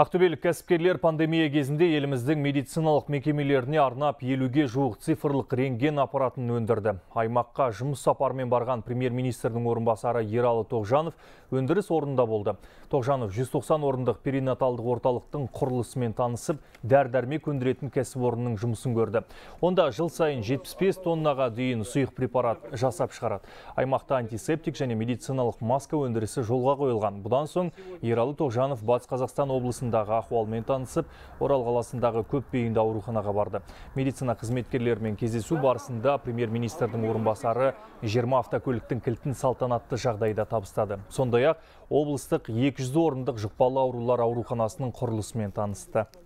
Ақтөбелік кәсіпкерлер пандемия кезінде еліміздің медициналық мекемелеріне арнап 50-ге жуық цифрлық рентген аппаратын өндірді. Аймаққа жұмыс сапармен барған премьер-министрдің орынбасары Е. Тоғжанов өндіріс орнында болды. Тоғжанов 190 орындық перинаталдық орталықтың құрылысымен танысып, дәрі-дәрмек өндіретін кәсіпорынның жұмысын көрді. Онда жыл сайын 75 тоннаға дейін сұйық препарат жасап шығарады. Аймақта антисептик және медициналық маска өндірісі жолға қойылған. Бұдан соң Е. Тоғжанов Батыс Қазақстан облысы ахуалмен танысып, Орал қаласындағы көпбейінді ауруханаға барды. Медицина қызметкерлерімен кездесу барысында премьер-министрдің орынбасары 20 автокөліктің кілтін салтанатты жағдайда табыстады. Сондай-ақ облыстық 200 орындық жұқпалы аурулар ауруханасының құрылысымен танысты.